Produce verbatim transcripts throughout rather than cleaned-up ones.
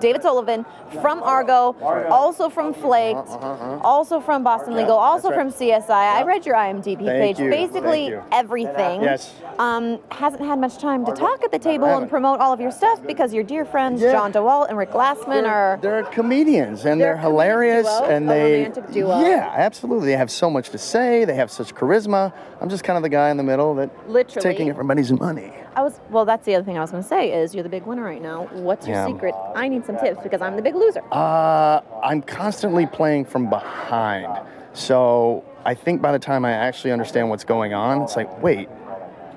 David Sullivan from Argo, Argo. also from Flaked, uh-huh, uh-huh. also from Boston Legal, yeah, also right. from C S I. Yeah. I read your IMDb Thank page. You. Basically everything. Yes. Um, hasn't had much time to talk at the table and promote all of your stuff because your dear friends yeah. John DeWalt and Rick Glassman they're, are... They're comedians and they're, they're hilarious duo, and they... romantic duo. Yeah, absolutely. They have so much to say. They have such charisma. I'm just kind of the guy in the middle that Literally. taking everybody's money. I was well. That's the other thing I was going to say is you're the big winner right now. What's your yeah. secret? I need some tips because I'm the big loser. Uh, I'm constantly playing from behind, so I think by the time I actually understand what's going on, it's like, wait,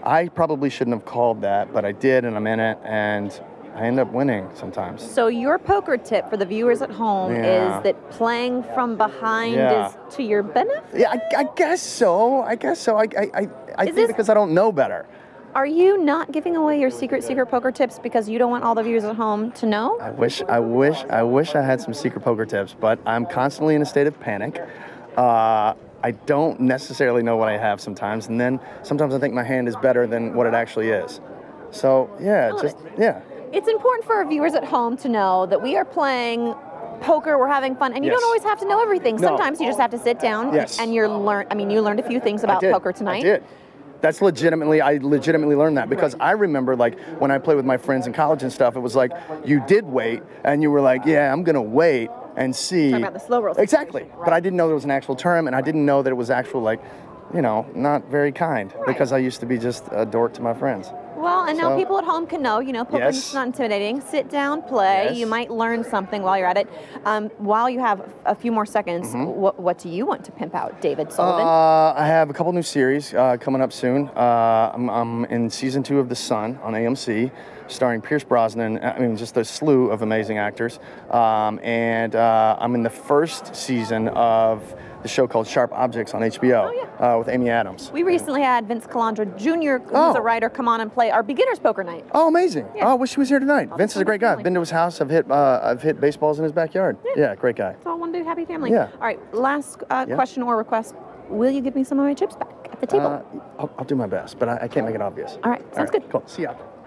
I probably shouldn't have called that, but I did, and I'm in it, and I end up winning sometimes. So your poker tip for the viewers at home yeah. is that playing from behind yeah. is to your benefit. Yeah, I, I guess so. I guess so. I I I, I think this... because I don't know better. Are you not giving away your secret, secret poker tips because you don't want all the viewers at home to know? I wish, I wish, I wish I had some secret poker tips, but I'm constantly in a state of panic. Uh, I don't necessarily know what I have sometimes, and then sometimes I think my hand is better than what it actually is. So, yeah, just, yeah. It's important for our viewers at home to know that we are playing poker, we're having fun, and you yes. don't always have to know everything. No. Sometimes you just have to sit down yes. and you're learn. I mean, you learned a few things about poker tonight. I did. That's legitimately, I legitimately learned that because I remember like when I played with my friends in college and stuff, it was like you did wait and you were like, yeah, I'm gonna wait and see. Talking about the slow roll situation. Exactly, right. But I didn't know there was an actual term and I didn't know that it was actual like, you know, not very kind right. because I used to be just a dork to my friends. Well, and now so, people at home can know, you know, poker's yes. not intimidating. Sit down, play. Yes. You might learn something while you're at it. Um, while you have a few more seconds, mm -hmm. what, what do you want to pimp out, David Sullivan? Uh, I have a couple new series uh, coming up soon. Uh, I'm, I'm in season two of The Sun on A M C, starring Pierce Brosnan. I mean, just a slew of amazing actors. Um, and uh, I'm in the first season of the show called Sharp Objects on H B O oh, yeah. uh, with Amy Adams. We recently had Vince Calandra Junior, who's oh. a writer, come on and play our beginner's poker night. Oh, amazing. Yeah. Oh, I wish he was here tonight. All Vince is a great guy. I've been to his house. I've hit, uh, I've hit baseballs in his backyard. Yeah, yeah great guy. It's all one big happy family. Yeah. All right, last uh, yeah. question or request. Will you give me some of my chips back at the table? Uh, I'll, I'll do my best, but I, I can't make it obvious. All right, sounds all right. good. Cool. See ya.